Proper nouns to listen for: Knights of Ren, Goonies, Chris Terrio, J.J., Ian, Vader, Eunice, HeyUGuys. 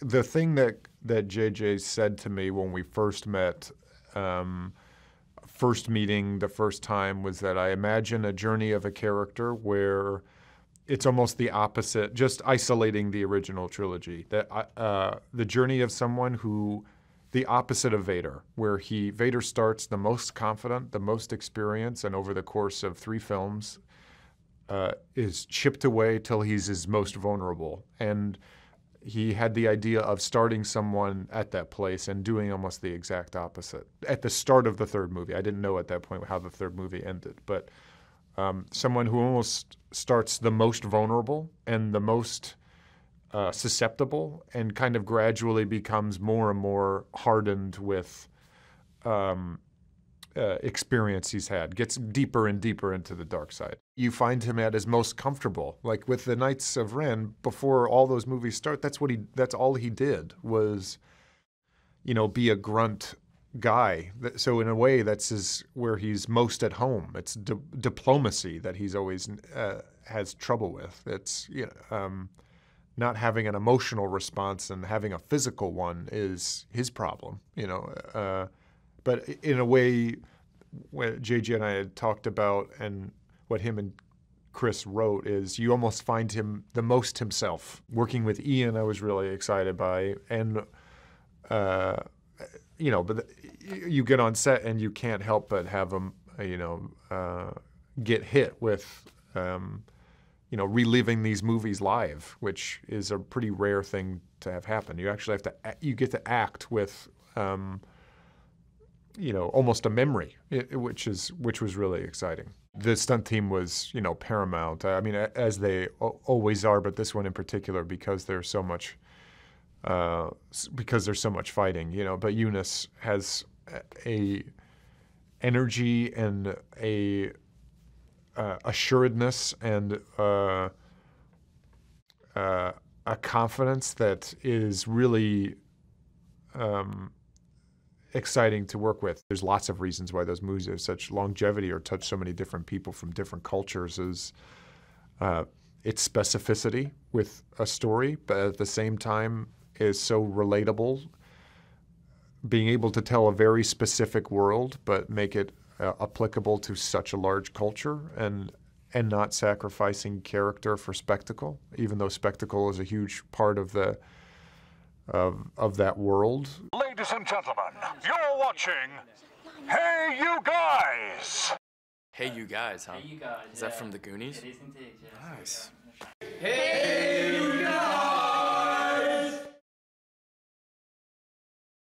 the thing that J.J. said to me when we first met, first meeting the first time, was that I imagine a journey of a character where it's almost the opposite, just isolating the original trilogy. That the journey of someone who, the opposite of Vader, where Vader starts the most confident, the most experienced, and over the course of 3 films is chipped away till he's his most vulnerable. And he had the idea of starting someone at that place and doing almost the exact opposite at the start of the 3rd movie. I didn't know at that point how the 3rd movie ended, but someone who almost starts the most vulnerable and the most susceptible, and kind of gradually becomes more and more hardened with experience he's had, gets deeper and deeper into the dark side. You find him at his most comfortable, like with the Knights of Ren. Before all those movies start, that's all he did was, you know, be a grunt guy. So in a way, that's where he's most at home. It's diplomacy that he's always has trouble with. It's, you know, not having an emotional response and having a physical one is his problem, you know. But in a way, what J.J. and I had talked about, and what him and Chris wrote, is you almost find him the most himself. Working with Ian, I was really excited by, and you know, but you get on set and you can't help but have him, you know, get hit with, you know, reliving these movies live, which is a pretty rare thing to have happen. You actually you get to act with. You know, almost a memory, which was really exciting. The stunt team was, you know, paramount. I mean, as they always are, but this one in particular, because there's so much, fighting, you know. But Eunice has a energy and a assuredness and a confidence that is really. Exciting to work with. There's lots of reasons why those movies have such longevity or touch so many different people from different cultures. Is its specificity with a story, but at the same time is so relatable. Being able to tell a very specific world, but make it applicable to such a large culture, and not sacrificing character for spectacle, even though spectacle is a huge part of the of that world. Ladies and gentlemen, you're watching Hey You Guys! Hey You Guys, huh? Hey You Guys, is that from the Goonies? It is indeed, yeah. Nice. Hey!